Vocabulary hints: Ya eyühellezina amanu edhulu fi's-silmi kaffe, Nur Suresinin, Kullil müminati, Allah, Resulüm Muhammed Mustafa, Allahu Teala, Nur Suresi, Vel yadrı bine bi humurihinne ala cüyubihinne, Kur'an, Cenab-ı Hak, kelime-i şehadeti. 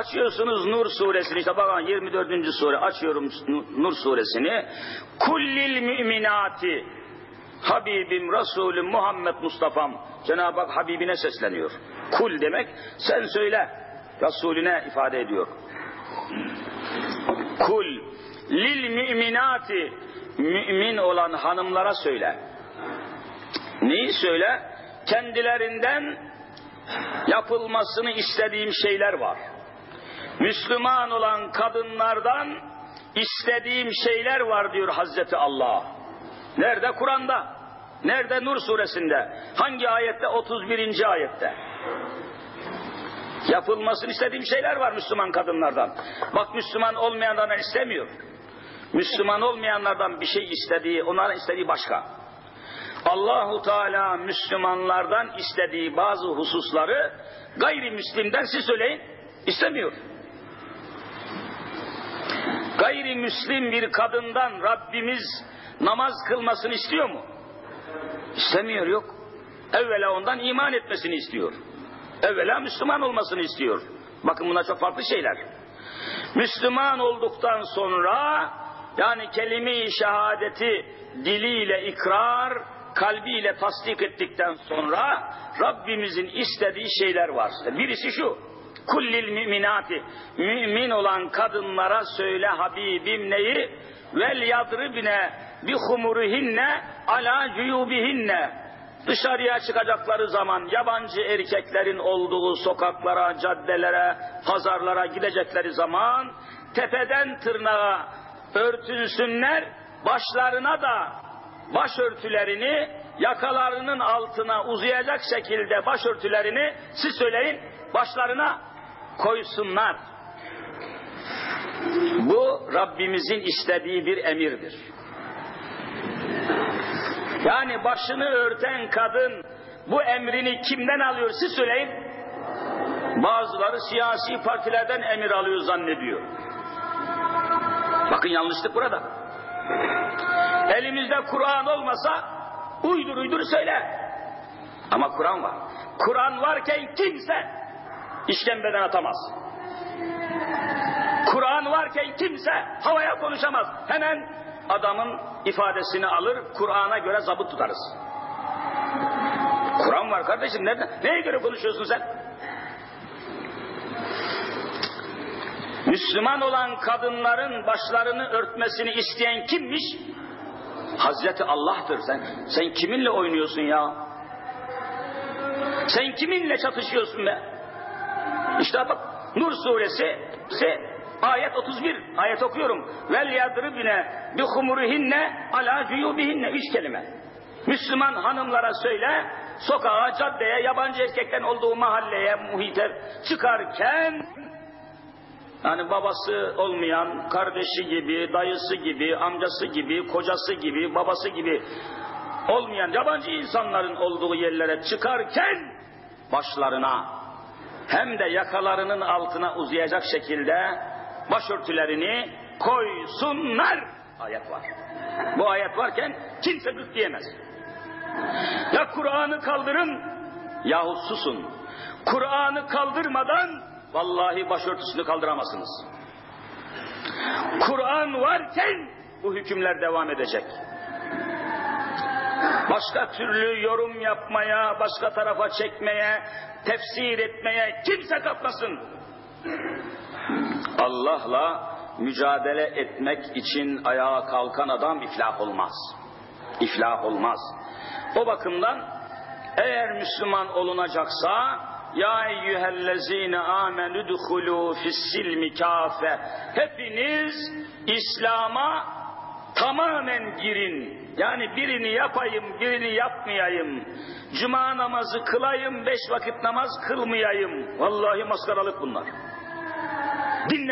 Açıyorsunuz Nur Suresini, işte bakın 24. sure, açıyorum Nur Suresini. Kullil müminati, Habibim, Resulüm Muhammed Mustafa'm. Cenab-ı Hak Habibine sesleniyor. Kul demek, sen söyle. Resulüne ifade ediyor. Kul lil müminati, mümin olan hanımlara söyle. Neyi söyle? Kendilerinden yapılmasını istediğim şeyler var. Müslüman olan kadınlardan istediğim şeyler var diyor Hazreti Allah. Nerede? Kur'an'da. Nerede? Nur Suresinde. Hangi ayette? 31. ayette. Yapılmasını istediğim şeyler var Müslüman kadınlardan. Bak, Müslüman olmayanlardan istemiyor. Müslüman olmayanlardan bir şey istediği, onların istediği başka. Allahu Teala Müslümanlardan istediği bazı hususları gayrimüslimden, siz söyleyin, istemiyor. Gayrimüslim bir kadından Rabbimiz namaz kılmasını istiyor mu? İstemiyor, yok. Evvela ondan iman etmesini istiyor. Evvela Müslüman olmasını istiyor. Bakın, bunlar çok farklı şeyler. Müslüman olduktan sonra, yani kelime-i şehadeti diliyle ikrar, kalbiyle tasdik ettikten sonra Rabbimizin istediği şeyler var. Birisi şu: kullil müminati, mümin olan kadınlara söyle Habibim neyi? Vel yadrı bine bi humurihinne ala cüyubihinne. Dışarıya çıkacakları zaman, yabancı erkeklerin olduğu sokaklara, caddelere, pazarlara gidecekleri zaman tepeden tırnağa örtünsünler, başlarına da başörtülerini, yakalarının altına uzayacak şekilde başörtülerini, siz söyleyin, başlarına koysunlar. Bu Rabbimizin istediği bir emirdir. Yani başını örten kadın bu emrini kimden alıyor, siz söyleyin? Bazıları siyasi partilerden emir alıyor zannediyor. Bakın, yanlışlık burada. Elimizde Kur'an olmasa uydur uydur söyle. Ama Kur'an var. Kur'an varken kimse işkembeden atamaz. Kur'an varken kimse havaya konuşamaz. Hemen adamın ifadesini alır, Kur'an'a göre zabıt tutarız. Kur'an var kardeşim, neye göre konuşuyorsun sen? Müslüman olan kadınların başlarını örtmesini isteyen kimmiş? Hazreti Allah'tır. Sen kiminle oynuyorsun ya? Sen kiminle çatışıyorsun be? İşte bak, Nur Suresi ayet 31. Ayet okuyorum. Vel yadrı bine bi humurihinne ala cüyubihinne. 3 kelime. Müslüman hanımlara söyle, sokağa, caddeye, yabancı erkeklerin olduğu mahalleye, muhite çıkarken, yani babası olmayan, kardeşi gibi, dayısı gibi, amcası gibi, kocası gibi, babası gibi olmayan yabancı insanların olduğu yerlere çıkarken başlarına, hem de yakalarının altına uzayacak şekilde başörtülerini koysunlar. Ayet var. Bu ayet varken kimse gık diyemez. Ya Kur'an'ı kaldırın yahut susun. Kur'an'ı kaldırmadan vallahi başörtüsünü kaldıramazsınız. Kur'an varken bu hükümler devam edecek. Başka türlü yorum yapmaya, başka tarafa çekmeye, tefsir etmeye kimse kalkmasın. Allah'la mücadele etmek için ayağa kalkan adam iflah olmaz. İflah olmaz. O bakımdan eğer Müslüman olunacaksa, Ya eyühellezina amanu edhulu fi's-silmi kaffe, hepiniz İslam'a tamamen girin. Yani birini yapayım, birini yapmayayım. Cuma namazı kılayım, 5 vakit namaz kılmayayım. Vallahi maskaralık bunlar. Dinle.